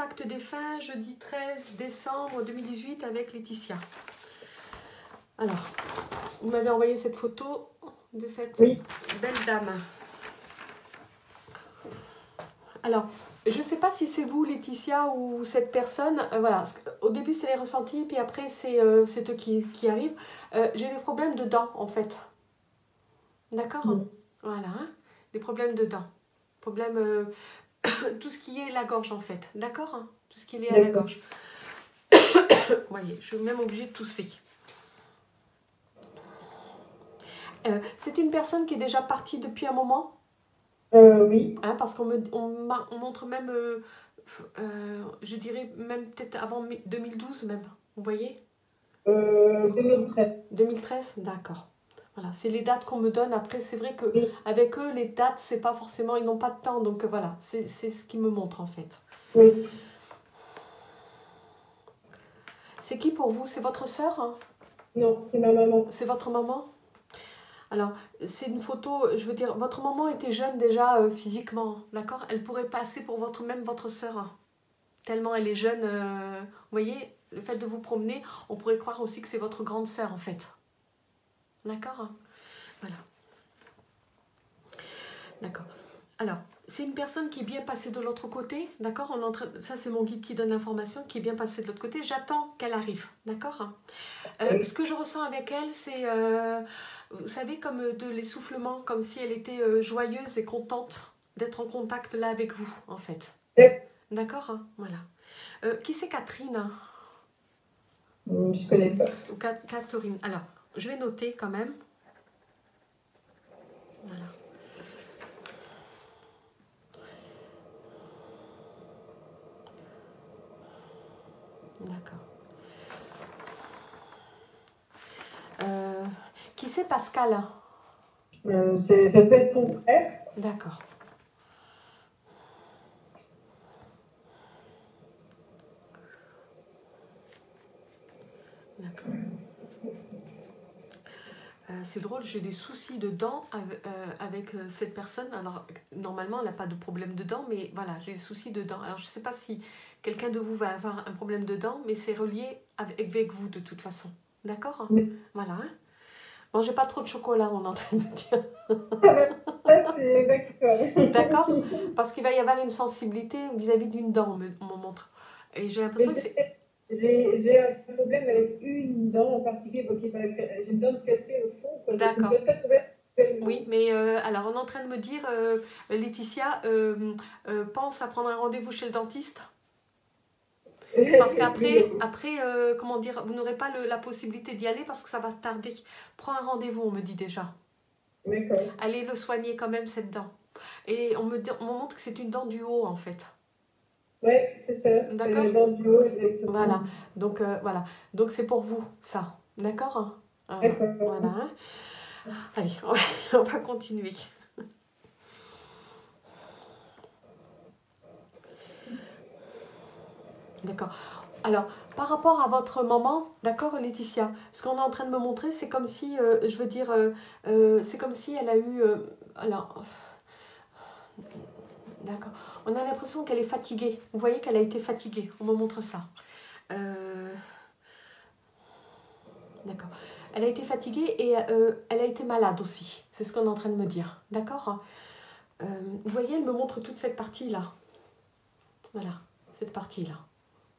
Contact des fins, jeudi 13 décembre 2018 avec Laetitia. Alors, vous m'avez envoyé cette photo de cette belle dame. Alors, je ne sais pas si c'est vous, Laetitia, ou cette personne. Voilà, au début, c'est les ressentis, puis après, c'est eux qui arrivent. J'ai des problèmes de dents, en fait. D'accord ? Voilà, hein, des problèmes de dents. Problèmes... tout ce qui est la gorge, en fait. D'accord, hein, tout ce qui est lié à la gorge. Vous voyez, je suis même obligée de tousser. C'est une personne qui est déjà partie depuis un moment. Oui. Hein, parce qu'on montre même, je dirais même peut-être avant 2012 même. Vous voyez 2013. 2013, d'accord. Voilà, c'est les dates qu'on me donne. Après, c'est vrai qu'avec eux, les dates, c'est pas forcément... Ils n'ont pas de temps. Donc, voilà, c'est ce qu'ils me montrent, en fait. Oui. C'est qui pour vous? C'est votre sœur, hein? Non, c'est ma maman. C'est votre maman? Alors, c'est une photo... Je veux dire, votre maman était jeune déjà physiquement, d'accord? Elle pourrait passer pour votre, même votre sœur. Hein, tellement elle est jeune. Vous voyez, le fait de vous promener, on pourrait croire aussi que c'est votre grande sœur, en fait. D'accord, voilà. D'accord. Alors, c'est une personne qui est bien passée de l'autre côté, d'accord. Ça, c'est mon guide qui donne l'information, qui est bien passée de l'autre côté. J'attends qu'elle arrive, d'accord. Ce que je ressens avec elle, c'est, vous savez, comme de l'essoufflement, comme si elle était joyeuse et contente d'être en contact là avec vous, en fait. D'accord, hein, voilà. Qui c'est Catherine? Je connais pas. Catherine, alors... Je vais noter quand même. Voilà. D'accord. Qui c'est Pascal? Ça peut être son frère. D'accord. D'accord. C'est drôle, j'ai des soucis de dents avec cette personne. Alors, normalement, elle n'a pas de problème de dents, mais voilà, j'ai des soucis de dents. Alors, je ne sais pas si quelqu'un de vous va avoir un problème de dents, mais c'est relié avec vous de toute façon. D'accord, hein? Oui. Voilà. Hein? Bon, j'ai pas trop de chocolat, on est en train de me dire. D'accord. Parce qu'il va y avoir une sensibilité vis-à-vis d'une dent, on me montre. Et j'ai l'impression que c'est... J'ai un problème avec une dent en particulier, j'ai une dent cassée au fond. D'accord. Oui, mais alors on est en train de me dire, Laetitia, pense à prendre un rendez-vous chez le dentiste. Parce qu'après, comment dire, vous n'aurez pas la possibilité d'y aller parce que ça va tarder. Prends un rendez-vous, on me dit déjà. D'accord. Allez le soigner quand même, cette dent. Et on me montre que c'est une dent du haut, en fait. Oui, c'est ça. D'accord. Voilà. Donc, voilà. Donc, c'est pour vous, ça. D'accord? D'accord. Voilà. Allez, on va continuer. D'accord. Alors, par rapport à votre maman, d'accord, Laetitia, ce qu'on est en train de me montrer, c'est comme si, je veux dire, c'est comme si elle a eu... alors... D'accord. On a l'impression qu'elle est fatiguée. Vous voyez qu'elle a été fatiguée. On me montre ça. D'accord. Elle a été fatiguée et elle a été malade aussi. C'est ce qu'on est en train de me dire. D'accord? Vous voyez, elle me montre toute cette partie-là. Voilà. Cette partie-là.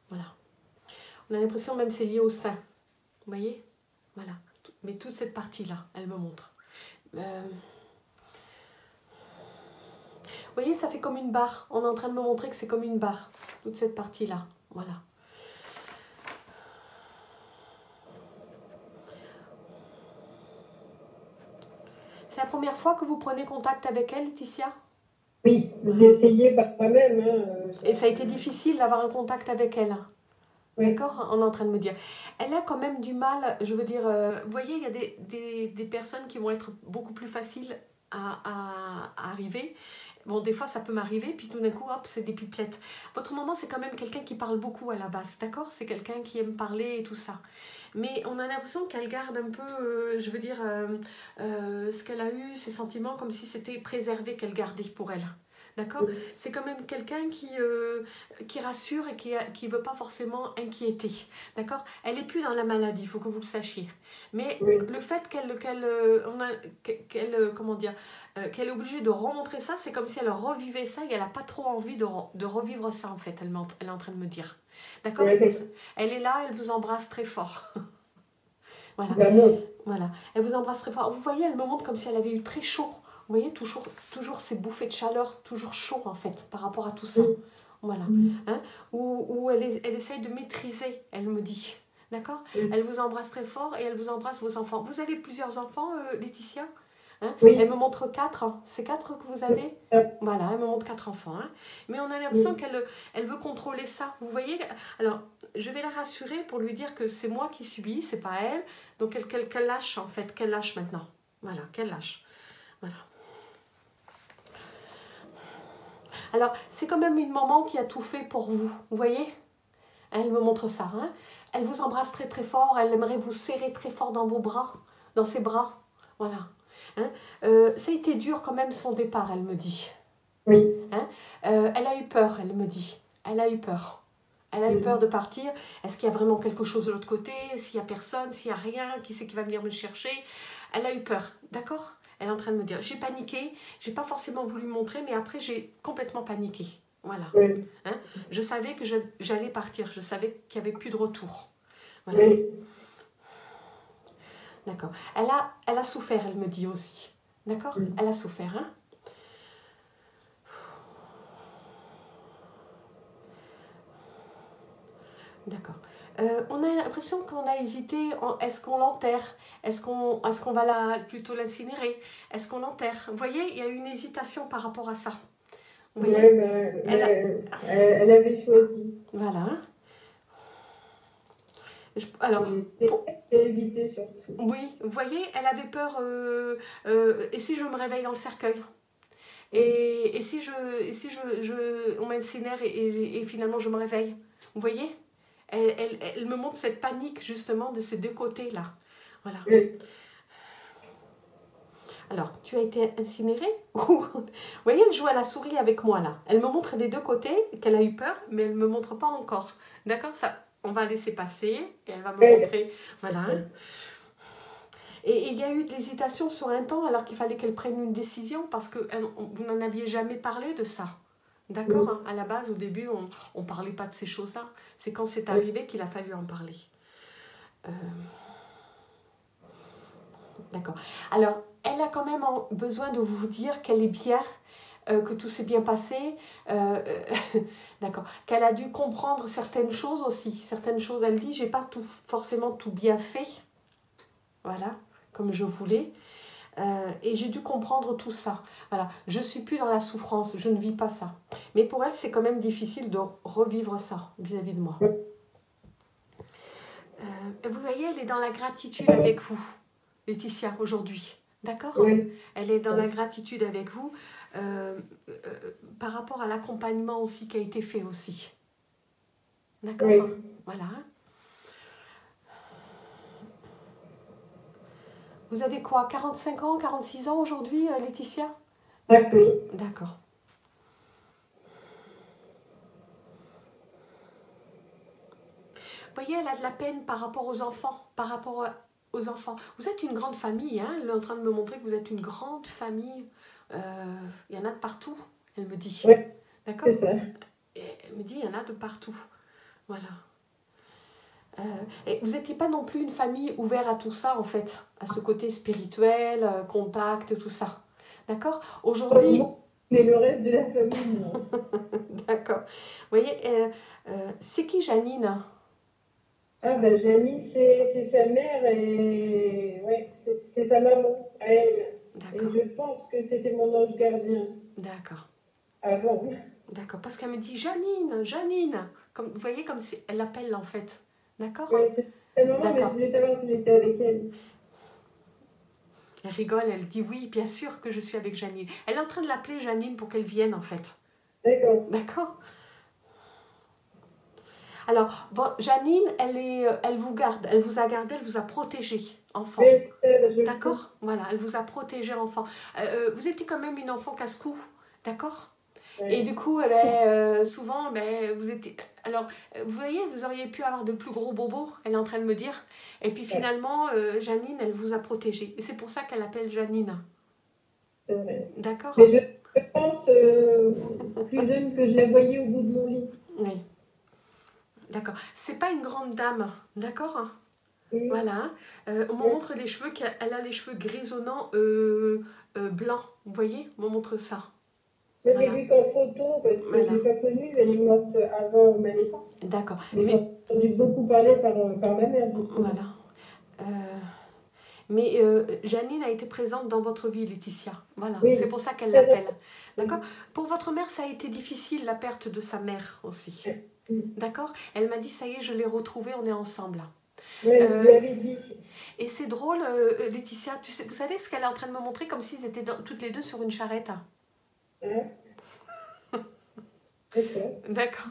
Voilà. On a l'impression même que c'est lié au sein. Vous voyez? Voilà. Mais toute cette partie-là, elle me montre. Vous voyez, ça fait comme une barre. On est en train de me montrer que c'est comme une barre. Toute cette partie-là. Voilà. C'est la première fois que vous prenez contact avec elle, Laetitia? Oui, j'ai essayé par moi-même. Hein. Et ça a été difficile d'avoir un contact avec elle? Oui. D'accord, on est en train de me dire. Elle a quand même du mal, je veux dire... vous voyez, il y a des personnes qui vont être beaucoup plus faciles à arriver... Bon, des fois, ça peut m'arriver, puis tout d'un coup, hop, c'est des pipelettes. Votre maman, c'est quand même quelqu'un qui parle beaucoup à la base, d'accord? C'est quelqu'un qui aime parler et tout ça. Mais on a l'impression qu'elle garde un peu, je veux dire, ce qu'elle a eu, ses sentiments, comme si c'était préservé qu'elle gardait pour elle. D'accord ? C'est quand même quelqu'un qui rassure et qui ne veut pas forcément inquiéter. D'accord ? Elle n'est plus dans la maladie, il faut que vous le sachiez. Mais le fait qu'elle est obligée de remontrer ça, c'est comme si elle revivait ça et elle n'a pas trop envie de revivre ça en fait, elle est en train de me dire. D'accord ? Oui. Elle est là, elle vous embrasse très fort. Voilà. Voilà, elle vous embrasse très fort. Vous voyez, elle me montre comme si elle avait eu très chaud. Vous voyez, toujours ces bouffées de chaleur, toujours chaud en fait, par rapport à tout ça. Voilà. Hein? Où elle essaye de maîtriser, elle me dit. D'accord ? Elle vous embrasse très fort et elle vous embrasse vos enfants. Vous avez plusieurs enfants, Laetitia ? Hein? Oui. Elle me montre 4, hein. C'est 4 que vous avez ? Voilà, elle me montre 4 enfants. Hein. Mais on a l'impression qu'elle veut contrôler ça. Vous voyez ? Alors, je vais la rassurer pour lui dire que c'est moi qui subis, c'est pas elle. Donc, qu'elle lâche en fait, qu'elle lâche maintenant. Voilà, qu'elle lâche. Voilà. Alors, c'est quand même une maman qui a tout fait pour vous, vous voyez ? Elle me montre ça, hein ? Elle vous embrasse très très fort, elle aimerait vous serrer très fort dans vos bras, dans ses bras, voilà. Hein ? Ça a été dur quand même son départ, elle me dit. Oui. Hein ? Elle a eu peur, elle me dit, elle a eu peur. Elle a eu peur de partir. Est-ce qu'il y a vraiment quelque chose de l'autre côté ? S'il n'y a personne, s'il n'y a rien, qui c'est qui va venir me chercher ? Elle a eu peur, d'accord ? Elle est en train de me dire, j'ai paniqué, j'ai pas forcément voulu montrer, mais après j'ai complètement paniqué. Voilà. Oui. Hein? Je savais que j'allais partir, je savais qu'il n'y avait plus de retour. Voilà. Oui. D'accord. Elle a souffert, elle me dit aussi. D'accord ? Oui. Elle a souffert, hein ? D'accord. On a l'impression qu'on a hésité, est-ce qu'on l'enterre ? Est-ce qu'on va plutôt l'incinérer ? Est-ce qu'on l'enterre ? Vous voyez, il y a une hésitation par rapport à ça. Oui, mais elle avait choisi. Voilà. Alors, hésité surtout. Oui, vous voyez, elle avait peur, et si je me réveille dans le cercueil ? Et si, on m'incinère et finalement je me réveille ? Vous voyez ? Elle me montre cette panique, justement, de ces deux côtés-là. Voilà. Oui. Alors, tu as été incinérée ? Vous voyez, elle joue à la souris avec moi, là. Elle me montre des deux côtés, qu'elle a eu peur, mais elle ne me montre pas encore. D'accord ? Ça, on va laisser passer et elle va me montrer. Voilà. Et il y a eu de l'hésitation sur un temps, alors qu'il fallait qu'elle prenne une décision, parce que vous n'en aviez jamais parlé de ça. D'accord, hein? À la base, au début, on ne parlait pas de ces choses-là. C'est quand c'est arrivé qu'il a fallu en parler. D'accord. Alors, elle a quand même besoin de vous dire qu'elle est bien, que tout s'est bien passé. D'accord. Qu'elle a dû comprendre certaines choses aussi. Certaines choses, elle dit, j'ai pas forcément tout bien fait. Voilà, comme je voulais. Et j'ai dû comprendre tout ça. Voilà, je ne suis plus dans la souffrance, je ne vis pas ça. Mais pour elle, c'est quand même difficile de revivre ça vis-à-vis de moi. Vous voyez, elle est dans la gratitude avec vous, Laetitia, aujourd'hui. D'accord ? Oui. Elle est dans la gratitude avec vous par rapport à l'accompagnement aussi qui a été fait aussi. D'accord ? Oui. Voilà. Vous avez quoi, 45 ans, 46 ans aujourd'hui, Laetitia ? Oui. D'accord. Vous voyez, elle a de la peine par rapport aux enfants, Vous êtes une grande famille, hein ? Elle est en train de me montrer que vous êtes une grande famille. Il y en a de partout, elle me dit. Oui, d'accord ? C'est ça. Elle me dit, il y en a de partout. Voilà. Et vous n'étiez pas non plus une famille ouverte à tout ça, en fait, à ce côté spirituel, contact, tout ça. D'accord ? Aujourd'hui... Mais le reste de la famille, non. D'accord. Vous voyez, c'est qui Janine ? Ah ben Janine, c'est sa mère et... Oui, c'est sa maman, à elle. D'accord. Et je pense que c'était mon ange gardien. D'accord. Avant. D'accord, parce qu'elle me dit Janine, Janine. Comme, vous voyez, comme si elle l'appelle, en fait. D'accord ? Oui, c'est sa maman, mais je voulais savoir si j'étais avec elle. Elle rigole, elle dit oui, bien sûr que je suis avec Janine. Elle est en train de l'appeler Janine pour qu'elle vienne en fait. D'accord. D'accord ? Alors, Janine, elle vous garde, elle vous a gardé, elle vous a protégé, enfant. D'accord ? Voilà, elle vous a protégé, enfant. Vous étiez quand même une enfant casse-cou, d'accord ? Et du coup, souvent, vous étiez... Alors, vous voyez, vous auriez pu avoir de plus gros bobos, elle est en train de me dire. Et puis finalement, Janine, elle vous a protégé. Et c'est pour ça qu'elle appelle Janine. D'accord. Mais je pense, plus jeune, que je la voyais au bout de mon lit. Oui. D'accord. C'est pas une grande dame, d'accord ? Oui. Voilà. On me montre les cheveux, elle a les cheveux grisonnants blancs. Vous voyez ? On me montre ça. Je l'ai vue qu'en photo, parce que je ne l'ai pas connue, elle est morte avant ma naissance. D'accord. Mais j'ai entendu beaucoup parler par ma mère. Voilà. Mais Janine a été présente dans votre vie, Laetitia. Voilà, oui, c'est pour ça qu'elle l'appelle. D'accord. Pour votre mère, ça a été difficile, la perte de sa mère aussi. D'accord. Elle m'a dit, ça y est, je l'ai retrouvée, on est ensemble. Oui, je lui avais dit. Et c'est drôle, Laetitia, tu sais, vous savez ce qu'elle est en train de me montrer, comme s'ils étaient toutes les deux sur une charrette. D'accord.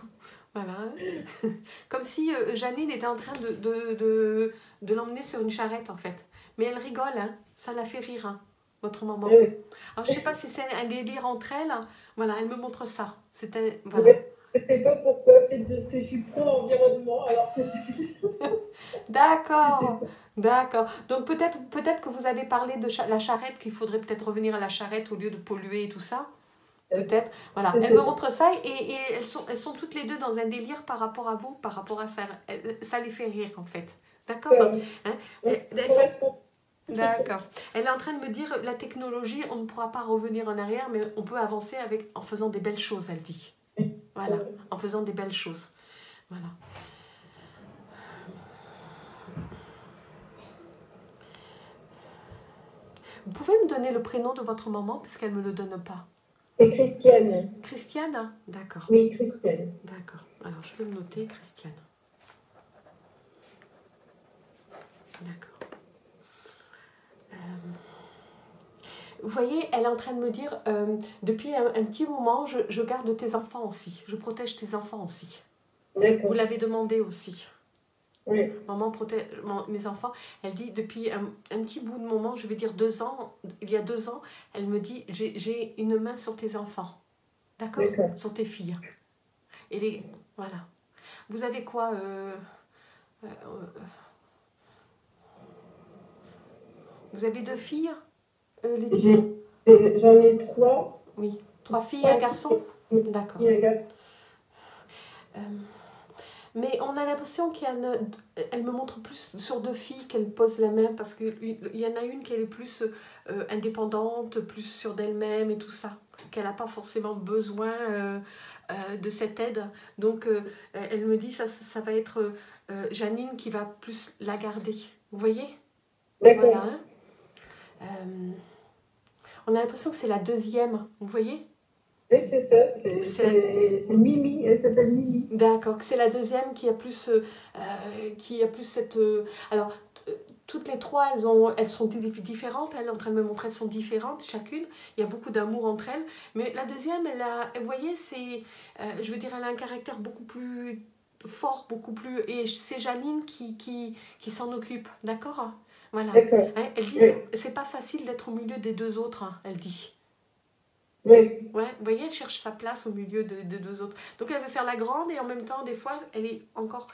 Voilà. Comme si Janine était en train de l'emmener sur une charrette, en fait. Mais elle rigole, hein. Ça la fait rire, hein, votre maman. Oui. Alors, je ne sais pas si c'est un délire entre elles. Voilà, elle me montre ça. C'était... Voilà. Je ne sais pas pourquoi, peut-être parce que je suis pro-environnement, alors que... D'accord, d'accord. Donc, peut-être que vous avez parlé de la charrette, qu'il faudrait peut-être revenir à la charrette au lieu de polluer et tout ça. Peut-être, voilà. Elle me montre ça et elles sont toutes les deux dans un délire par rapport à vous, par rapport à ça. Ça les fait rire, en fait. D'accord, hein? D'accord. Elle est en train de me dire, la technologie, on ne pourra pas revenir en arrière, mais on peut avancer en faisant des belles choses, elle dit. Voilà, en faisant des belles choses. Voilà. Vous pouvez me donner le prénom de votre maman, parce qu'elle ne me le donne pas. C'est Christiane. Christiane, d'accord. Oui, Christiane. D'accord. Alors, je vais me noter Christiane. D'accord. Vous voyez, elle est en train de me dire, depuis un petit moment, je garde tes enfants aussi. Je protège tes enfants aussi. Vous l'avez demandé aussi. Oui. Maman protège mes enfants. Elle dit, depuis un petit bout de moment, je vais dire 2 ans, il y a 2 ans, elle me dit, j'ai une main sur tes enfants. D'accord ? Sur tes filles. Et voilà. Vous avez quoi Vous avez 2 filles ? J'en ai 3. Oui, 3 filles et un garçon. D'accord. Mais on a l'impression qu'elle me montre plus sur 2 filles qu'elle pose la main, parce qu'il y en a une qui est plus indépendante, plus sûre d'elle-même et tout ça, qu'elle n'a pas forcément besoin de cette aide. Donc elle me dit ça va être Janine qui va plus la garder. Vous voyez ? D'accord. Voilà, hein. On a l'impression que c'est la 2e, vous voyez ? Oui, c'est ça, c'est Mimi, elle s'appelle Mimi. D'accord, c'est la 2e qui a plus cette... alors, toutes les 3, elles sont différentes, elle est en train de me montrer, elles sont différentes, chacune. Il y a beaucoup d'amour entre elles, mais la 2e, vous voyez, c'est... je veux dire, elle a un caractère beaucoup plus fort, beaucoup plus... Et c'est Janine qui s'en occupe, d'accord ? Voilà. Elle dit c'est pas facile d'être au milieu des 2 autres, hein, elle dit. Oui. Ouais, vous voyez, elle cherche sa place au milieu des 2 autres. Donc elle veut faire la grande et en même temps, des fois, elle est encore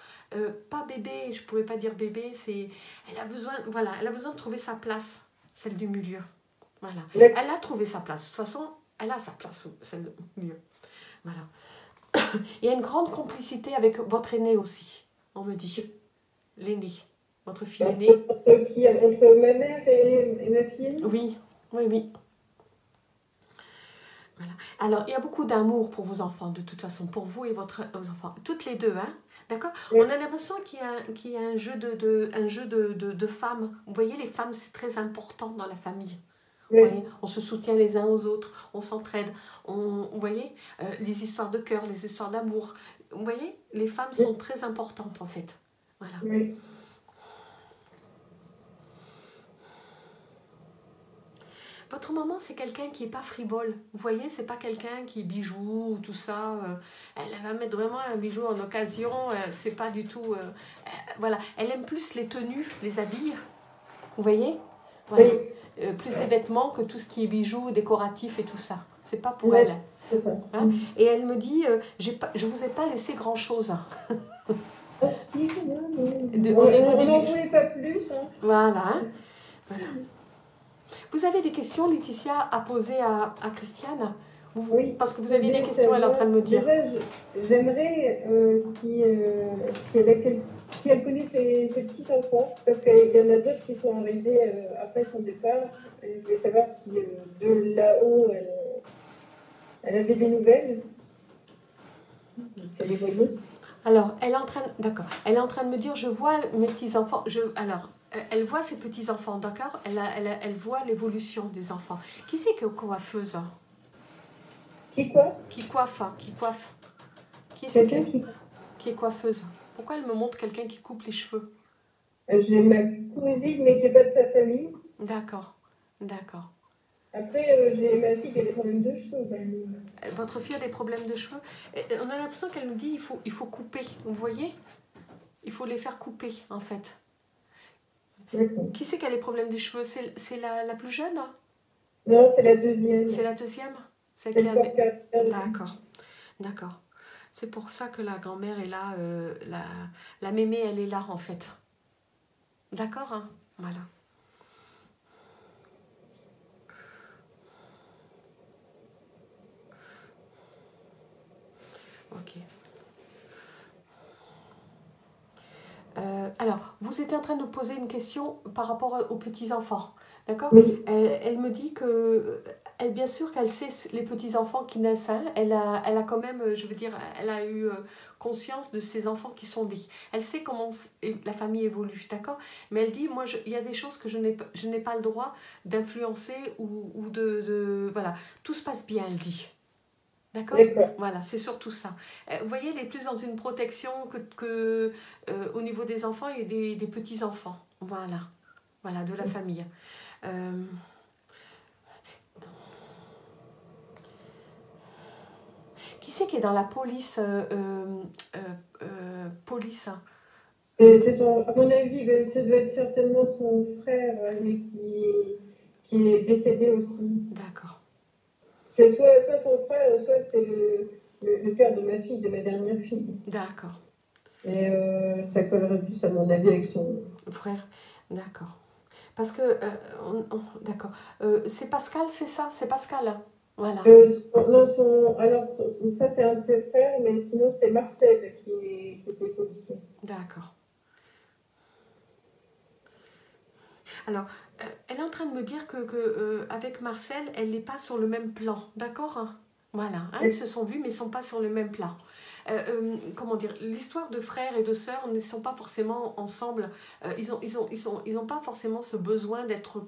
pas bébé, je pourrais pas dire bébé, c'est elle a besoin de trouver sa place, celle du milieu. Voilà. Elle a trouvé sa place. De toute façon, elle a sa place, celle du milieu. Voilà. Il y a une grande complicité avec votre aîné aussi, on me dit. L'aîné. Votre fille aînée. Entre ma mère et ma fille aînée. Oui, oui, oui. Voilà. Alors, il y a beaucoup d'amour pour vos enfants, de toute façon, pour vous et vos enfants. Toutes les 2, hein. D'accord ? Oui. On a l'impression qu'il y a un jeu de femmes. Vous voyez, les femmes, c'est très important dans la famille. Oui. Vous voyez, on se soutient les uns aux autres, on s'entraide. Vous voyez, les histoires de cœur, les histoires d'amour. Vous voyez, les femmes sont très importantes, en fait. Voilà. Oui. Votre maman, c'est quelqu'un qui n'est pas frivole. Vous voyez, c'est pas quelqu'un qui bijoue ou tout ça. Elle va mettre vraiment un bijou en occasion. C'est pas du tout... voilà. Elle aime plus les tenues, les habits. Vous voyez ? Voilà. Oui. Plus les vêtements que tout ce qui est bijoux, décoratif et tout ça. C'est pas pour elle. C'est ça. Hein? Et elle me dit, je ne vous ai pas laissé grand-chose. Hostile, on n'en voulait pas plus. Hein. Voilà. Voilà. Vous avez des questions, Laetitia, à poser à Christiane? Oui. Parce que vous avez des questions, elle est en train de me dire. Déjà, j'aimerais, si elle connaît ses petits-enfants, parce qu'il y en a d'autres qui sont arrivés après son départ, je voulais savoir si de là-haut, elle avait des nouvelles. Si elle les voyait. Alors, elle est en train, d'accord. Elle est en train de me dire, je vois mes petits-enfants. Alors, elle voit ses petits-enfants, d'accord. Elle voit l'évolution des enfants. Qui c'est que coiffeuse? Qui coiffe? Qui coiffe? Qui coiffe? Qui est-ce qui est coiffeuse? Pourquoi elle me montre quelqu'un qui coupe les cheveux? J'ai ma cousine, mais qui n'est pas de sa famille. D'accord, d'accord. Après, j'ai ma fille qui a des problèmes de cheveux. Votre fille a des problèmes de cheveux. On a l'impression qu'elle nous dit il faut couper. Vous voyez? Il faut les faire couper, en fait. D'accord. Qui c'est qui a les problèmes des cheveux? C'est la plus jeune? Non, c'est la deuxième. C'est la deuxième? D'accord, d'accord. C'est pour ça que la grand-mère est là, la mémé, elle est là, en fait. D'accord, hein? Voilà. Ok. Alors, vous étiez en train de poser une question par rapport aux petits-enfants, d'accord? Oui. Elle me dit que... Elle, bien sûr qu'elle sait les petits-enfants qui naissent, hein, elle a quand même, je veux dire, elle a eu conscience de ces enfants qui sont nés. Elle sait comment la famille évolue, d'accord? Mais elle dit, moi, il y a des choses que je n'ai pas le droit d'influencer ou de... Voilà, tout se passe bien, elle dit. D'accord? Voilà, c'est surtout ça. Vous voyez, elle est plus dans une protection que au niveau des enfants et des petits-enfants. Voilà, voilà, de la famille. Qui c'est qui est dans la police, police? C'est son, à mon avis, ça doit être certainement son frère, mais qui est décédé aussi. D'accord. C'est soit son frère, soit c'est le père de ma fille, de ma dernière fille. D'accord. Et ça collerait plus, à mon avis, avec son frère. D'accord. Parce que, d'accord. C'est Pascal, c'est ça? C'est Pascal, hein? Voilà. Non, ça c'est un de ses frères, mais sinon c'est Marcel qui était policier. D'accord. Alors, elle est en train de me dire que avec Marcel, elle n'est pas sur le même plan, d'accord, hein? Voilà, hein, ils se sont vus, mais ils ne sont pas sur le même plan. Comment dire, l'histoire de frères et de sœurs ne sont pas forcément ensemble. Ils n'ont pas forcément ce besoin d'être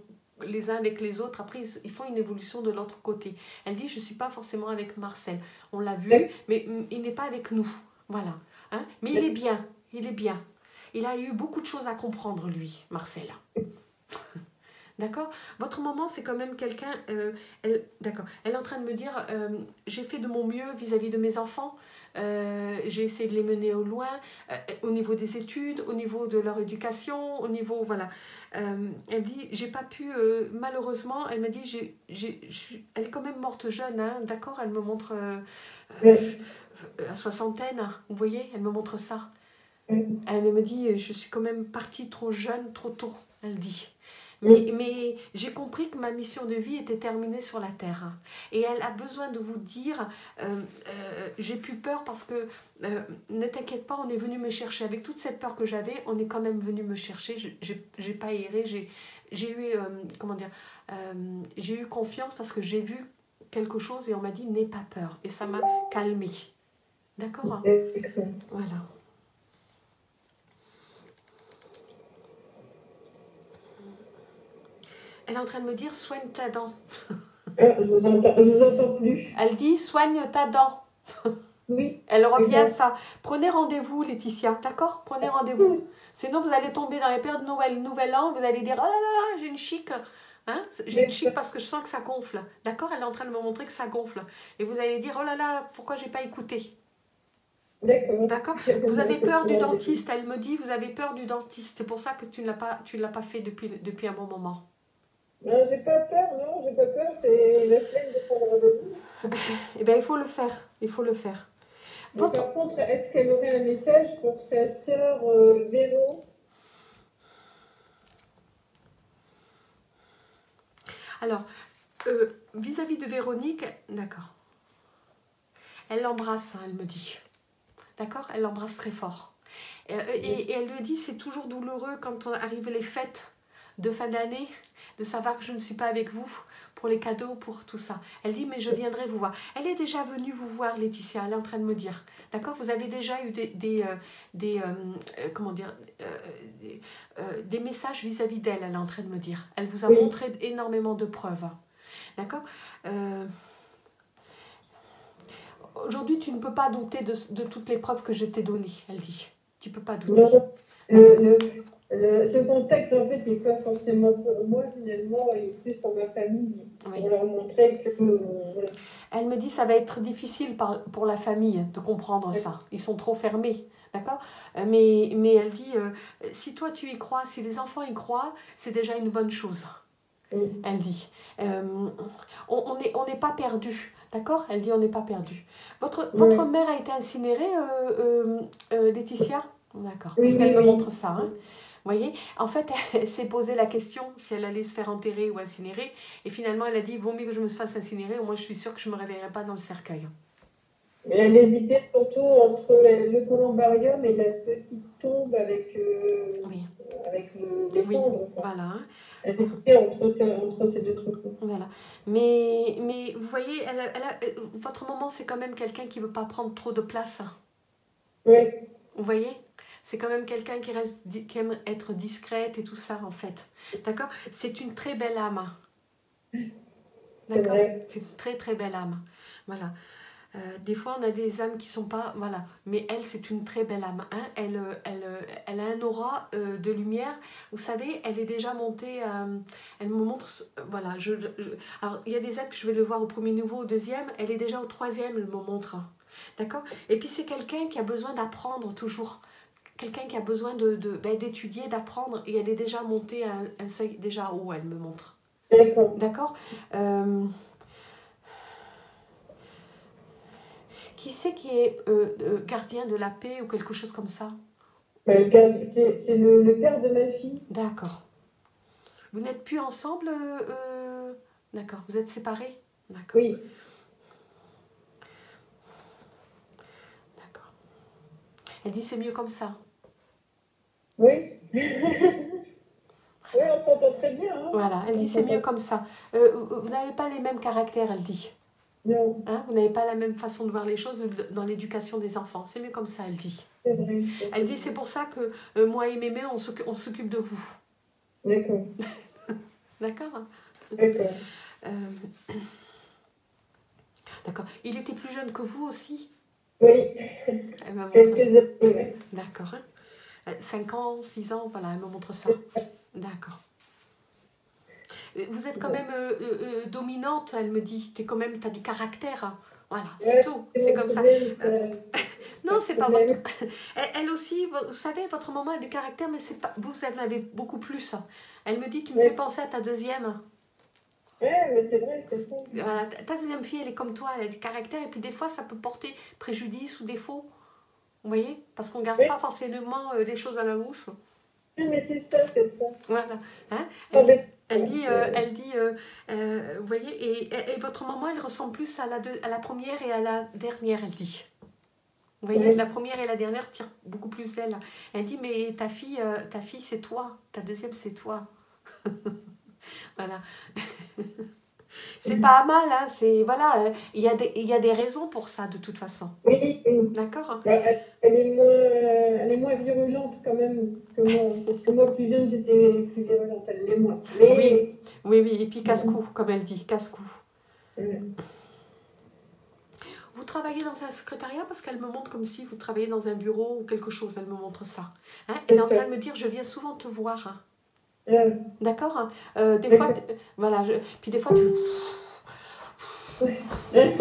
les uns avec les autres. Après, ils font une évolution de l'autre côté. Elle dit, je ne suis pas forcément avec Marcel. On l'a vu, mais il n'est pas avec nous. Voilà. Hein? Mais il est bien. Il est bien. Il a eu beaucoup de choses à comprendre, lui, Marcel. D'accord? Votre maman, c'est quand même quelqu'un... d'accord. Elle est en train de me dire, j'ai fait de mon mieux vis-à-vis de mes enfants. J'ai essayé de les mener au loin, au niveau des études, au niveau de leur éducation, au niveau, voilà. Elle dit, j'ai pas pu, malheureusement, elle m'a dit, elle est quand même morte jeune, hein, d'accord, elle me montre la soixantaine, hein, vous voyez, elle me montre ça. Elle me dit, je suis quand même partie trop jeune, trop tôt, elle dit. Mais j'ai compris que ma mission de vie était terminée sur la terre. Et elle a besoin de vous dire, j'ai plus peur parce que, ne t'inquiète pas, on est venu me chercher. Avec toute cette peur que j'avais, on est quand même venu me chercher. J'ai pas erré, j'ai eu, comment dire, j'ai eu confiance parce que j'ai vu quelque chose et on m'a dit, n'aie pas peur. Et ça m'a calmée. D'accord? Voilà. Elle est en train de me dire, soigne ta dent. Je vous entends plus. Elle dit, soigne ta dent. Oui. Elle revient à ça. Prenez rendez-vous, Laetitia, d'accord? Prenez rendez-vous. Sinon, vous allez tomber dans les périodes de Noël, Nouvel An, vous allez dire, oh là là, j'ai une chic. Hein? J'ai une chic parce que je sens que ça gonfle. D'accord? Elle est en train de me montrer que ça gonfle. Et vous allez dire, oh là là, pourquoi j'ai pas écouté? D'accord. Vous avez peur du dentiste, elle me dit, vous avez peur du dentiste. C'est pour ça que tu ne l'as pas fait depuis un bon moment. Non, j'ai pas peur, c'est la flemme de prendre rendez-vous. Eh bien, il faut le faire. Il faut le faire. Votre... Par contre, est-ce qu'elle aurait un message pour sa sœur Véro? Alors, vis-à-vis de Véronique, d'accord. Elle l'embrasse, hein, elle me dit. D'accord? Elle l'embrasse très fort. Et elle le dit, c'est toujours douloureux quand arrivent les fêtes de fin d'année, de savoir que je ne suis pas avec vous pour les cadeaux, pour tout ça. Elle dit, mais je viendrai vous voir. Elle est déjà venue vous voir, Laetitia, elle est en train de me dire. D'accord? Vous avez déjà eu des messages vis-à-vis d'elle, elle est en train de me dire. Elle vous a montré énormément de preuves. D'accord? Aujourd'hui, tu ne peux pas douter de toutes les preuves que je t'ai données, elle dit. Tu ne peux pas douter. Ce contact, en fait, n'est pas forcément pour moi, finalement, il est plus pour ma famille. Oui. Pour leur montrer que... Voilà. Elle me dit que ça va être difficile pour la famille de comprendre ça. Ils sont trop fermés, d'accord? Mais elle dit, si toi tu y crois, si les enfants y croient, c'est déjà une bonne chose. Oui. Elle dit, on n'est pas perdu. D'accord? Elle dit, on n'est pas perdu. Votre mère a été incinérée, Laetitia? D'accord. Parce qu'elle me montre ça. Hein. Vous voyez? En fait, elle s'est posée la question si elle allait se faire enterrer ou incinérer. Et finalement, elle a dit, vaut mieux que je me fasse incinérer, au moins je suis sûre que je ne me réveillerai pas dans le cercueil. Mais elle hésitait surtout entre le columbarium et la petite tombe avec les cendres. Voilà. Hein. Elle hésitait entre ces deux trucs. Voilà. Mais vous voyez, votre maman, c'est quand même quelqu'un qui ne veut pas prendre trop de place. Oui. Vous voyez? C'est quand même quelqu'un qui aime être discrète et tout ça, en fait. D'accord? C'est une très belle âme. D'accord? C'est une très, très belle âme. Voilà. Des fois, on a des âmes qui ne sont pas... Voilà. Mais elle, c'est une très belle âme. Hein? Elle a un aura de lumière. Vous savez, elle est déjà montée... elle me montre... Voilà. Alors, il y a des âmes que je vais le voir au premier niveau, au deuxième. Elle est déjà au troisième, elle me montre. D'accord? Et puis, c'est quelqu'un qui a besoin d'apprendre toujours. Quelqu'un qui a besoin d'étudier, d'apprendre. Et elle est déjà montée à un seuil déjà haut, elle me montre. D'accord? Qui c'est qui est gardien de la paix ou quelque chose comme ça? C'est le père de ma fille. D'accord. Vous n'êtes plus ensemble D'accord. Vous êtes séparés? D'accord. Oui. D'accord. Elle dit c'est mieux comme ça. Oui. Oui, on s'entend très bien. Hein. Voilà, elle dit c'est mieux comme ça. Vous n'avez pas les mêmes caractères, elle dit. Hein, vous n'avez pas la même façon de voir les choses dans l'éducation des enfants. C'est mieux comme ça, elle dit. C'est vrai, elle dit, c'est pour ça que moi et Mémé, on s'occupe de vous. D'accord. D'accord. D'accord. D'accord. Il était plus jeune que vous aussi? Oui. Elle m'a montré ça. D'accord. Hein. 5 ans, 6 ans, voilà, elle me montre ça. D'accord. Vous êtes quand même dominante, elle me dit. Tu as du caractère. Hein. Voilà, c'est tout. C'est comme ça. Non, c'est pas votre... Elle aussi, vous savez, votre maman a du caractère, mais c'est pas... vous en avez beaucoup plus. Elle me dit, tu me fais penser à ta deuxième. Oui, mais c'est vrai, c'est ça. Voilà, ta deuxième fille, elle est comme toi, elle a du caractère. Et puis des fois, ça peut porter préjudice ou défaut. Vous voyez? Parce qu'on ne garde pas forcément les choses à la bouche. Oui, mais c'est ça, c'est ça. Voilà. Hein? Elle dit, vous voyez, et votre maman, elle ressemble plus à la première et à la dernière, elle dit. Vous voyez, la première et la dernière tirent beaucoup plus d'elle. Elle dit, mais ta fille, c'est toi. Ta deuxième, c'est toi. Voilà. C'est pas mal, hein. C'est, voilà, il y a des raisons pour ça, de toute façon. Oui. D'accord. Elle est moins virulente, quand même, que moi. Parce que moi, plus jeune, j'étais plus virulente. Elle l'est moins. Mais... Oui. Et puis, casse-cou, comme elle dit. Casse-cou. Oui. Vous travaillez dans un secrétariat parce qu'elle me montre comme si vous travaillez dans un bureau ou quelque chose. Elle me montre ça. Hein? Elle est en train de me dire, je viens souvent te voir, hein. D'accord. Des fois, voilà. Puis des fois, tu... Elle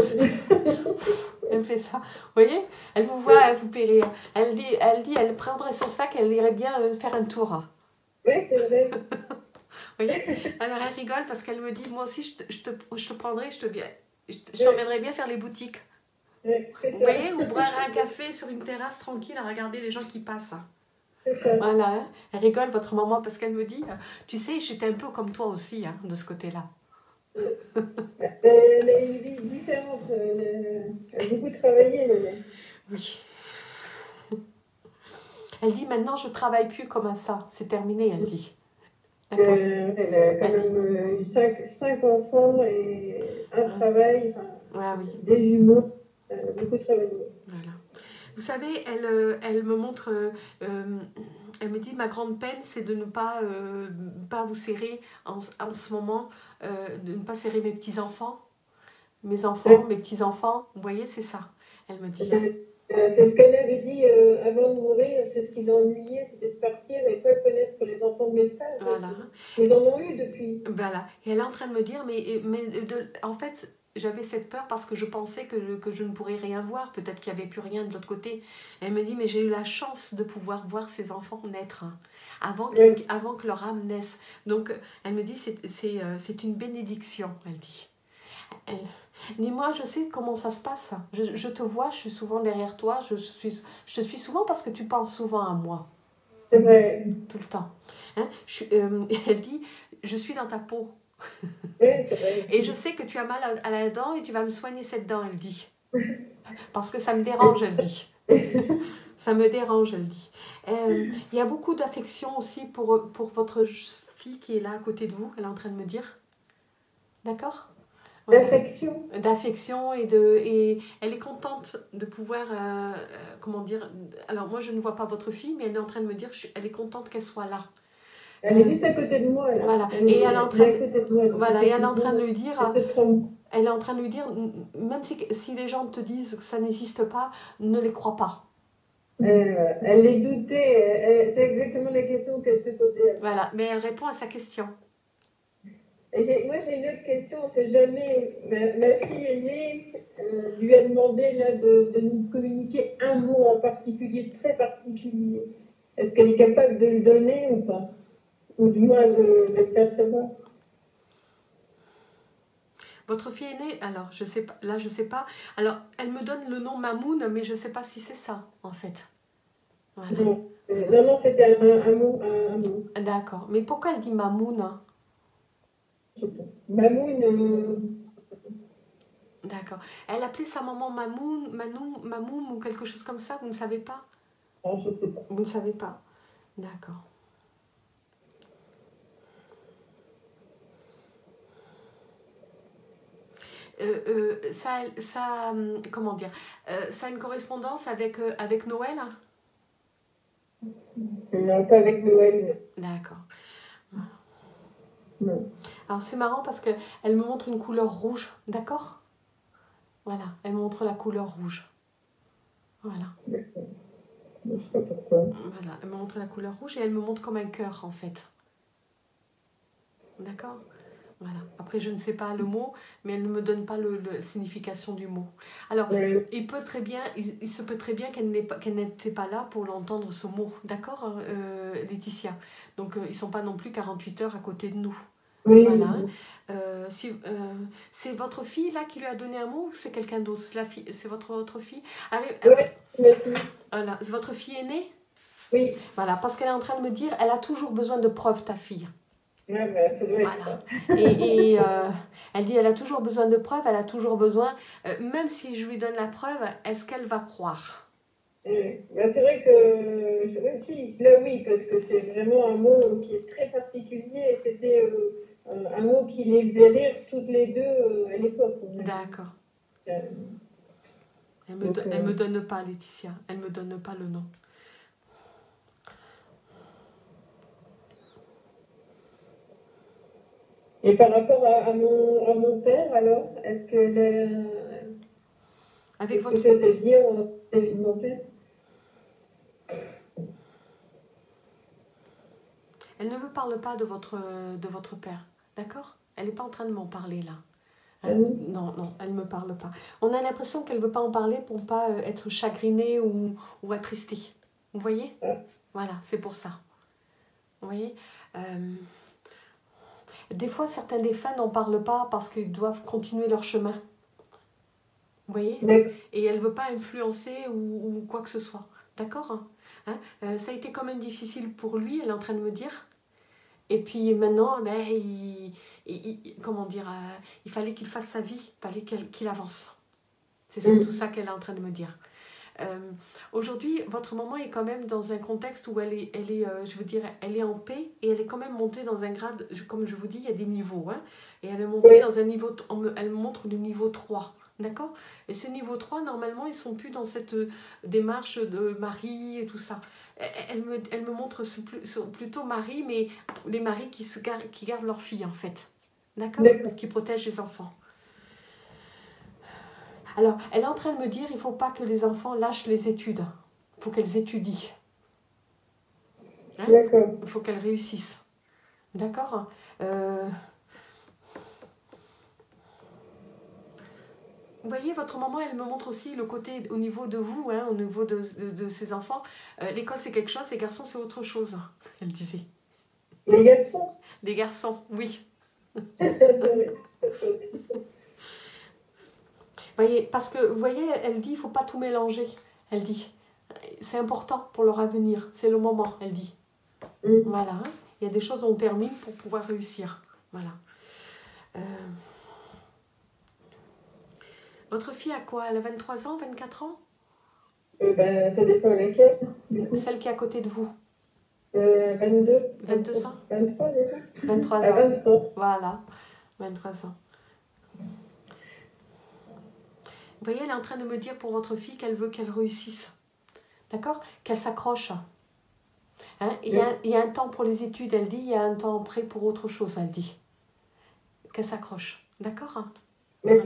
me fait ça. Vous voyez? Elle vous voit soupirer. Elle dit, elle prendrait son sac, elle irait bien faire un tour. Oui, c'est vrai. Vous voyez? Alors, elle rigole parce qu'elle me dit, moi aussi, je te prendrai, je te viens. J'emmènerais bien faire les boutiques. Vous voyez, ou boire un café sur une terrasse tranquille à regarder les gens qui passent. Voilà, hein. Elle rigole, votre maman, parce qu'elle me dit, tu sais, j'étais un peu comme toi aussi, hein, de ce côté-là. Mais une vie différente, elle a beaucoup travaillé. Mais... Oui. Elle dit, maintenant, je ne travaille plus comme ça, c'est terminé, elle dit. Elle a quand même eu 5 enfants et un travail, des jumeaux, elle a beaucoup travaillé. Voilà. Vous savez, elle me montre, elle me dit, ma grande peine, c'est de ne pas, pas vous serrer en ce moment, de ne pas serrer mes petits-enfants, mes petits-enfants, vous voyez, c'est ça, elle me dit. C'est ce qu'elle avait dit avant de mourir, c'est ce qui l'ennuyait, c'était de partir et pas connaître les enfants de mes frères. Voilà. Ils en ont eu depuis. Voilà, et elle est en train de me dire, en fait... J'avais cette peur parce que je pensais que je ne pourrais rien voir. Peut-être qu'il n'y avait plus rien de l'autre côté. Elle me dit, mais j'ai eu la chance de pouvoir voir ces enfants naître avant que leur âme naisse. Donc, elle me dit, c'est une bénédiction, elle dit. Dis-moi, je sais comment ça se passe. Je te vois, je suis souvent derrière toi. Je suis souvent parce que tu penses souvent à moi. C'est vrai. Tout le temps. Hein? Elle dit, je suis dans ta peau. Et je sais que tu as mal à la dent et tu vas me soigner cette dent, elle dit. Parce que ça me dérange, elle dit. Ça me dérange, elle dit. Il y a beaucoup d'affection aussi pour votre fille qui est là à côté de vous, elle est en train de me dire. D'accord ? D'affection. D'affection et elle est contente de pouvoir, comment dire, alors moi je ne vois pas votre fille, mais elle est en train de me dire, elle est contente qu'elle soit là. Elle est juste à côté de moi. Là. Voilà. Et elle est en train de lui dire, même si les gens te disent que ça n'existe pas, ne les crois pas. Elle les doutait. C'est exactement la question qu'elle se posait. Voilà. Mais elle répond à sa question. Moi, j'ai une autre question. On ne sait jamais. Ma fille aînée lui a demandé là, de nous communiquer un mot en particulier, très particulier. Est-ce qu'elle est capable de le donner ou pas ? Ou du moins de percevoir. Votre fille aînée, alors, je sais pas, là, je sais pas. Alors, elle me donne le nom Mamoun, mais je sais pas si c'est ça, en fait. Voilà. Non, c'était un mot. D'accord. Mais pourquoi elle dit Mamoun, hein? Mamoun... D'accord. Elle appelait sa maman Mamoun, Mamoum ou quelque chose comme ça, vous ne savez pas? Non, je sais pas. Vous ne savez pas. D'accord. Comment dire, ça a une correspondance avec Noël? Non, pas avec Noël. D'accord. Non. Alors c'est marrant parce que elle me montre une couleur rouge, d'accord? Voilà, elle me montre la couleur rouge. Voilà. Je sais pas pourquoi. Voilà, elle me montre la couleur rouge et elle me montre comme un cœur en fait. D'accord? Voilà. Après, je ne sais pas le mot, mais elle ne me donne pas la signification du mot. Alors, il se peut très bien qu'elle n'était pas là pour l'entendre ce mot, d'accord, Laetitia? Donc, ils ne sont pas non plus 48 heures à côté de nous. Oui. Voilà. C'est votre fille là qui lui a donné un mot ou c'est quelqu'un d'autre? C'est votre autre fille? Voilà. C'est votre fille aînée? Oui. Voilà, parce qu'elle est en train de me dire, elle a toujours besoin de preuves, ta fille. Ouais, bah, ça doit être ça. Et elle dit, elle a toujours besoin de preuves, elle a toujours besoin, même si je lui donne la preuve, est-ce qu'elle va croire? Ben, c'est vrai que, oui, parce que c'est vraiment un mot qui est très particulier, et c'était un mot qui les faisait rire toutes les deux à l'époque. D'accord. Elle me donne pas, Laetitia, elle me donne pas le nom. Et par rapport à mon père, alors, est-ce que avec votre chose à dire vis-à-vis de mon père? Elle ne me parle pas de votre père, d'accord? Elle n'est pas en train de m'en parler là. Non, elle ne me parle pas. On a l'impression qu'elle ne veut pas en parler pour ne pas être chagrinée ou attristée. Vous voyez? Voilà, c'est pour ça. Vous voyez? Des fois, certains défunts n'en parlent pas parce qu'ils doivent continuer leur chemin. voyez, et elle ne veut pas influencer ou quoi que ce soit, d'accord, hein? Ça a été quand même difficile pour lui, elle est en train de me dire, et puis maintenant, ben, il fallait qu'il fasse sa vie, il fallait qu'il avance, c'est surtout ça qu'elle est en train de me dire. Aujourd'hui, votre maman est quand même dans un contexte où elle est en paix et elle est quand même montée dans un grade, comme je vous dis, il y a des niveaux, hein, et elle est montée dans un niveau, elle montre le niveau 3, d'accord, et ce niveau 3, normalement, ils ne sont plus dans cette démarche de mari et tout ça. Elle me montre plutôt mari, mais les maris qui gardent leurs filles, en fait, d'accord, qui protègent les enfants. Alors, elle est en train de me dire, il ne faut pas que les enfants lâchent les études. Il faut qu'elles étudient. Hein? Il faut qu'elles réussissent. D'accord? Vous voyez, votre maman, elle me montre aussi le côté au niveau de vous, hein, au niveau de ses enfants. L'école, c'est quelque chose, les garçons, c'est autre chose, elle disait. Les garçons? Les garçons, oui. Voyez, parce que, vous voyez, elle dit, il ne faut pas tout mélanger, elle dit. C'est important pour leur avenir, c'est le moment, elle dit. Voilà, hein. Il y a des choses où on termine pour pouvoir réussir. Voilà. Votre fille a quoi? Elle a 23 ans, 24 ans? Ça dépend laquelle. Celle qui est à côté de vous. 22 ans. 23 déjà. 23 ans. 23. Voilà, 23 ans. Vous voyez, elle est en train de me dire pour votre fille qu'elle veut qu'elle réussisse, d'accord, qu'elle s'accroche. Hein? Il y a un temps pour les études, elle dit, il y a un temps après pour autre chose, elle dit. Qu'elle s'accroche, d'accord, voilà.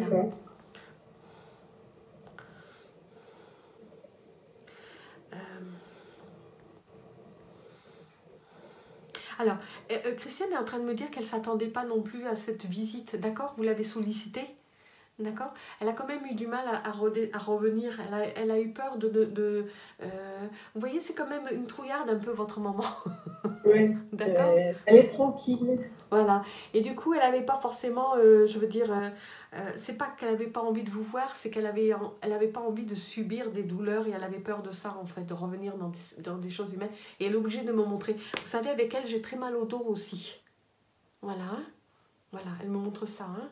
Alors, Christiane est en train de me dire qu'elle ne s'attendait pas non plus à cette visite, d'accord, vous l'avez sollicitée. D'accord? Elle a quand même eu du mal à revenir. Elle a eu peur de Vous voyez, c'est quand même une trouillarde un peu, votre maman. Oui. D'accord? Elle est tranquille. Voilà. Et du coup, elle n'avait pas forcément... c'est pas qu'elle n'avait pas envie de vous voir, c'est qu'elle n'avait pas envie de subir des douleurs et elle avait peur de ça, en fait, de revenir dans des choses humaines. Et elle est obligée de me montrer. Vous savez, avec elle, j'ai très mal au dos aussi. Voilà. Hein? Voilà. Elle me montre ça, hein?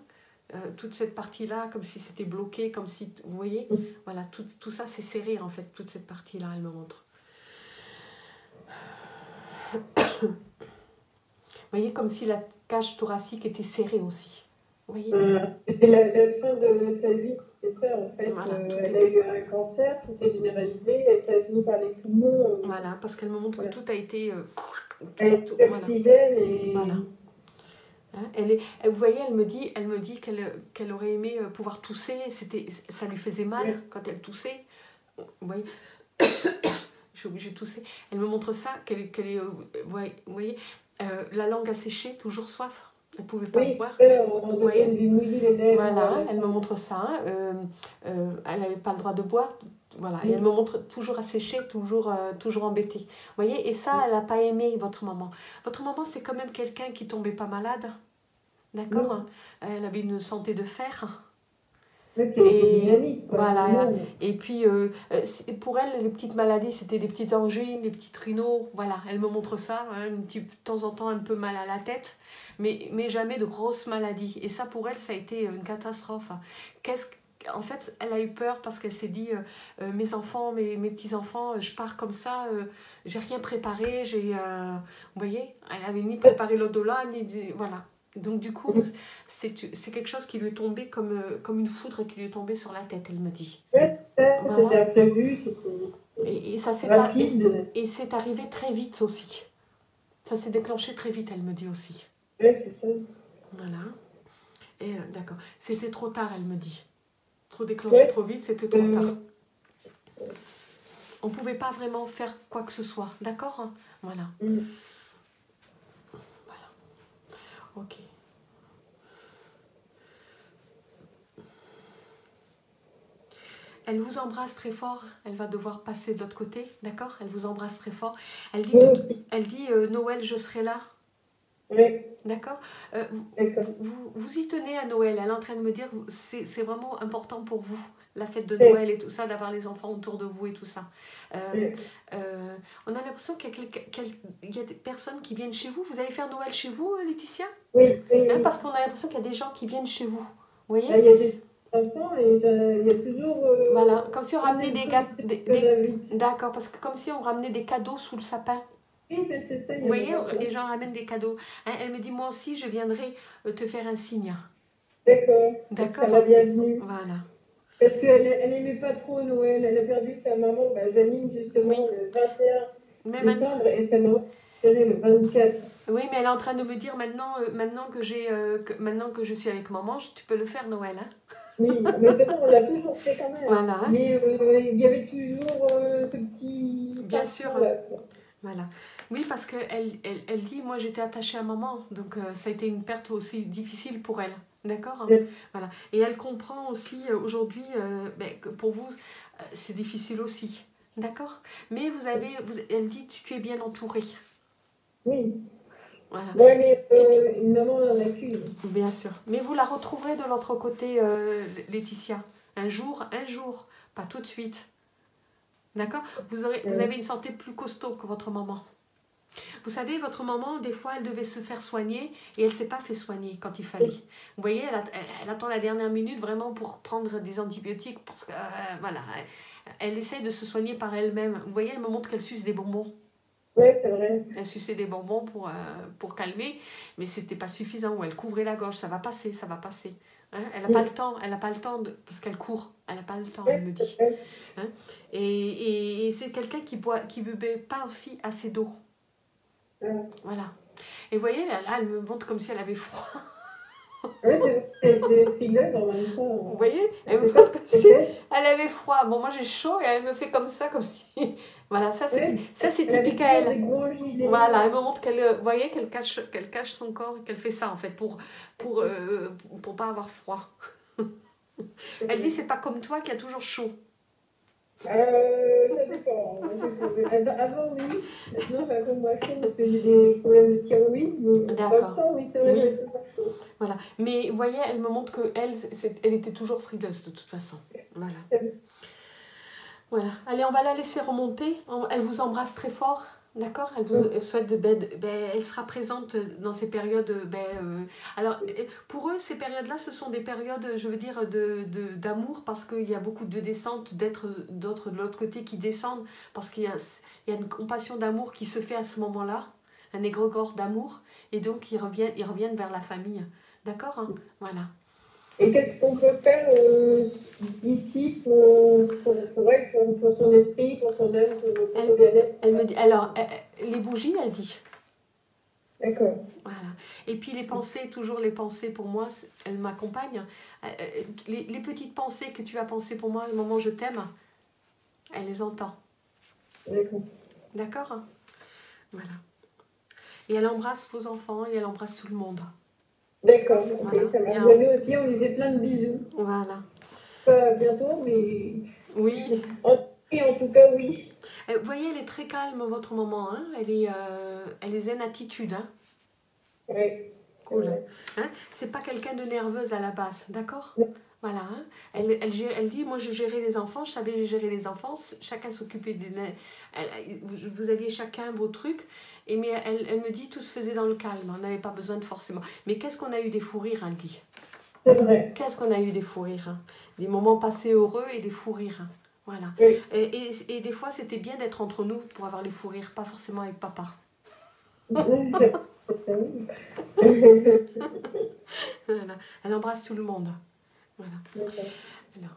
Toute cette partie-là, comme si c'était bloqué, comme si, vous voyez, voilà, tout ça, c'est serré, en fait, toute cette partie-là, elle me montre. Vous voyez, comme si la cage thoracique était serrée aussi. Vous voyez, c'était la fin de sa vie, c'est ça, en fait. Voilà, elle a eu un cancer qui s'est généralisé, et ça a fini par les poumons. Voilà, parce qu'elle me montre que tout a été... oxygène et... Voilà. Hein, vous voyez, elle me dit qu'elle aurait aimé pouvoir tousser, ça lui faisait mal quand elle toussait. Vous voyez, je suis obligée de tousser. Elle me montre ça, vous voyez, la langue asséchée, toujours soif, elle ne pouvait pas boire. Vous voyez, lui mouiller les lèvres. Voilà, elle me montre ça, hein, elle n'avait pas le droit de boire, voilà, et elle me montre toujours asséchée, toujours embêtée. Vous voyez, et ça, elle n'a pas aimé, votre maman. Votre maman, c'est quand même quelqu'un qui ne tombait pas malade, d'accord, elle avait une santé de fer. Voilà. Et puis, pour elle, les petites maladies, c'était des petites angines, des petites rhinos. Voilà, elle me montre ça, hein, de temps en temps un peu mal à la tête, mais jamais de grosses maladies. Et ça, pour elle, ça a été une catastrophe. En fait, elle a eu peur parce qu'elle s'est dit mes enfants, mes petits-enfants, je pars comme ça, j'ai rien préparé, vous voyez, elle n'avait ni préparé l'au-delà, voilà. Donc du coup, c'est quelque chose qui lui est tombé comme une foudre qui lui est tombée sur la tête, elle me dit. Voilà. C'était imprévu, c'était rapide. Et c'est arrivé très vite aussi. Ça s'est déclenché très vite, elle me dit aussi. Oui, c'est ça. Voilà. Et d'accord. C'était trop tard, elle me dit. Trop déclenché, trop vite, c'était trop tard. On ne pouvait pas vraiment faire quoi que ce soit, d'accord? Voilà. Ok. Elle vous embrasse très fort. Elle va devoir passer de l'autre côté, d'accord? Elle vous embrasse très fort. Elle dit, Noël, je serai là. Oui. D'accord? Vous y tenez à Noël. Elle est en train de me dire, c'est vraiment important pour vous. la fête de Noël et tout ça, d'avoir les enfants autour de vous et tout ça. On a l'impression qu'il y a des personnes qui viennent chez vous. Vous allez faire Noël chez vous, Laetitia ? Oui. Parce qu'on a l'impression qu'il y a des gens qui viennent chez vous. Vous voyez ? Il y a des enfants et il y a toujours... voilà, comme si on ramenait des cadeaux. D'accord, parce que comme si on ramenait des cadeaux sous le sapin. Oui, mais c'est ça. Vous voyez, les gens ramènent des cadeaux. Hein, elle me dit, moi aussi, je viendrai te faire un signe. D'accord. Elle est la bienvenue. Voilà. Parce qu'elle n'aimait pas trop Noël. Elle a perdu sa maman, Janine, justement, le 21 décembre, et sa maman le 24. Oui, mais elle est en train de me dire maintenant que je suis avec maman, tu peux le faire Noël. Hein? Oui, mais peut-être on l'a toujours fait quand même. Voilà. Mais il y avait toujours ce petit... Bien sûr. Là. Voilà. Oui, parce qu'elle dit, moi j'étais attachée à maman, donc ça a été une perte aussi difficile pour elle. D'accord, hein? Voilà. Et elle comprend aussi aujourd'hui que pour vous, c'est difficile aussi. D'accord? Mais elle dit, tu es bien entourée. Oui. Voilà. Oui, mais une maman n'en a qu'une. Bien sûr. Mais vous la retrouverez de l'autre côté, Laetitia. Un jour, pas tout de suite. D'accord? Vous avez une santé plus costaud que votre maman. Vous savez, votre maman, des fois, elle devait se faire soigner et elle ne s'est pas fait soigner quand il fallait. Vous voyez, elle attend la dernière minute vraiment pour prendre des antibiotiques parce que, voilà, elle essaie de se soigner par elle-même. Vous voyez, elle me montre qu'elle suce des bonbons. Oui, c'est vrai. Elle suçait des bonbons pour calmer, mais ce n'était pas suffisant. Ou elle couvrait la gorge, ça va passer. Hein? Elle n'a pas le temps, parce qu'elle court. Elle n'a pas le temps, elle me dit. Hein? Et c'est quelqu'un qui ne buvait pas aussi assez d'eau. Voilà. Et vous voyez, là, elle me montre comme si elle avait froid. Oui, c'est des figures en même temps. Vous voyez, elle me montre comme si elle avait froid. Bon, moi j'ai chaud et elle me fait comme si... Voilà, ça c'est typique à elle. Voilà, elle me montre qu'elle cache son corps et qu'elle fait ça en fait pour pas avoir froid. Elle dit, c'est pas comme toi qui a toujours chaud. Ça dépend. Avant, oui. Maintenant, j'ai un peu moins chaud parce que j'ai des problèmes de thyroïde. Mais d'accord. Temps, oui, c'est vrai. Oui. Que voilà. Mais vous voyez, elle me montre qu'elle était toujours frileuse de toute façon. Voilà. Voilà. Allez, on va la laisser remonter. Elle vous embrasse très fort. D'accord, elle souhaite elle sera présente dans ces périodes. Alors, pour eux, ces périodes-là, ce sont des périodes, je veux dire, d'amour, parce qu'il y a beaucoup de descentes, d'autres de l'autre côté qui descendent, parce qu'il y a une compassion d'amour qui se fait à ce moment-là, un égrégore d'amour, et donc ils reviennent vers la famille. D'accord, hein? Voilà. Et qu'est-ce qu'on peut faire ici pour son esprit, pour son âme, pour son bien-être? Elle me dit, alors, les bougies, elle dit. D'accord. Voilà. Et puis les pensées, toujours les pensées pour moi, elle m'accompagne. Les petites pensées que tu vas penser pour moi, le moment je t'aime, elle les entend. D'accord. D'accord? Voilà. Et elle embrasse vos enfants et elle embrasse tout le monde. D'accord, voilà. Ok, ça va. Nous aussi, on lui fait plein de bisous. Voilà. Pas bientôt, mais... Oui. En tout cas, oui. Vous voyez, elle est très calme, votre maman. Hein? Elle est zen attitude. Hein? Oui. Cool. Ouais. Hein? C'est pas quelqu'un de nerveuse à la base, d'accord? Ouais. Voilà. Hein? Elle dit, moi, je gérais les enfants. Je savais gérer les enfants. Chacun s'occupait des... Vous aviez chacun vos trucs. Mais elle me dit, tout se faisait dans le calme, on n'avait pas besoin de forcément. Mais qu'est-ce qu'on a eu des fous rires, elle dit. C'est vrai. Qu'est-ce qu'on a eu des fous rires, hein? Des moments passés heureux et des fous rires. Hein? Voilà. Oui. Et des fois, c'était bien d'être entre nous pour avoir les fous rires, pas forcément avec papa. Voilà. Elle embrasse tout le monde. Voilà. Alors.